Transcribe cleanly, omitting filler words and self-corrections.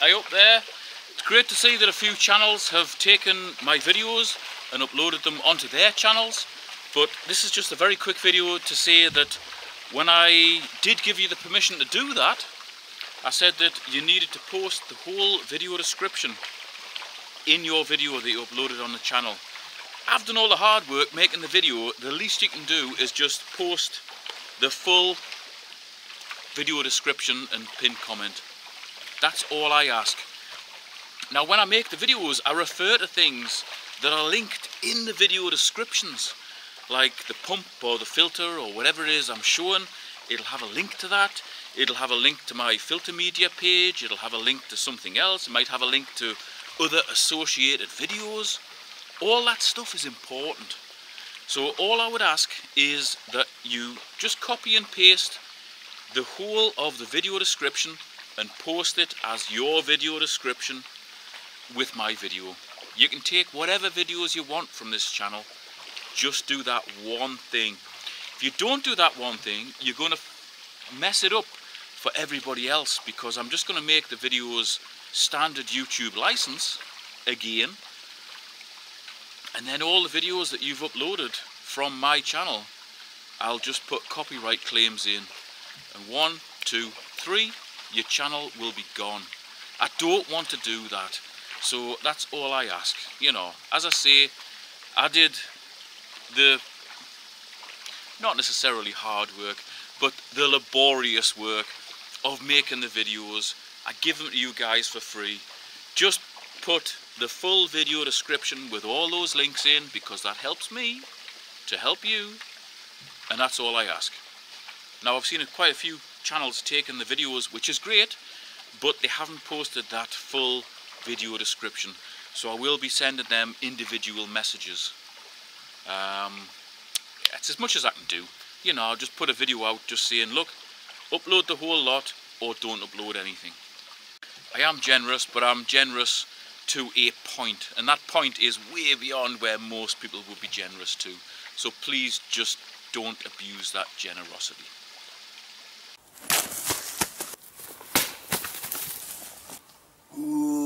I up there. It's great to see that a few channels have taken my videos and uploaded them onto their channels, but this is just a very quick video to say that when I did give you the permission to do that, I said that you needed to post the whole video description in your video that you uploaded on the channel. I've done all the hard work making the video. The least you can do is just post the full video description and pinned comment. That's all I ask. Now when I make the videos, I refer to things that are linked in the video descriptions, like the pump or the filter or whatever it is I'm showing. It'll have a link to that. It'll have a link to my filter media page. It'll have a link to something else. It might have a link to other associated videos. All that stuff is important. So all I would ask is that you just copy and paste the whole of the video description and post it as your video description with my video. You can take whatever videos you want from this channel. Just do that one thing. If you don't do that one thing, you're going to mess it up for everybody else, because I'm just going to make the videos standard YouTube license again. And then all the videos that you've uploaded from my channel, I'll just put copyright claims in. And 1, 2, 3, your channel will be gone. I don't want to do that. So that's all I ask. You know, as I say, I did the, not necessarily hard work, but the laborious work of making the videos. I give them to you guys for free. Just put the full video description with all those links in, because that helps me to help you, and that's all I ask. Now I've seen quite a few channels taking the videos, which is great, but they haven't posted that full video description, so I will be sending them individual messages. That's as much as I can do. You know, I'll just put a video out just saying, look, upload the whole lot or don't upload anything. I am generous, but I'm generous to a point, and that point is way beyond where most people would be generous to. So please just don't abuse that generosity. Ooh.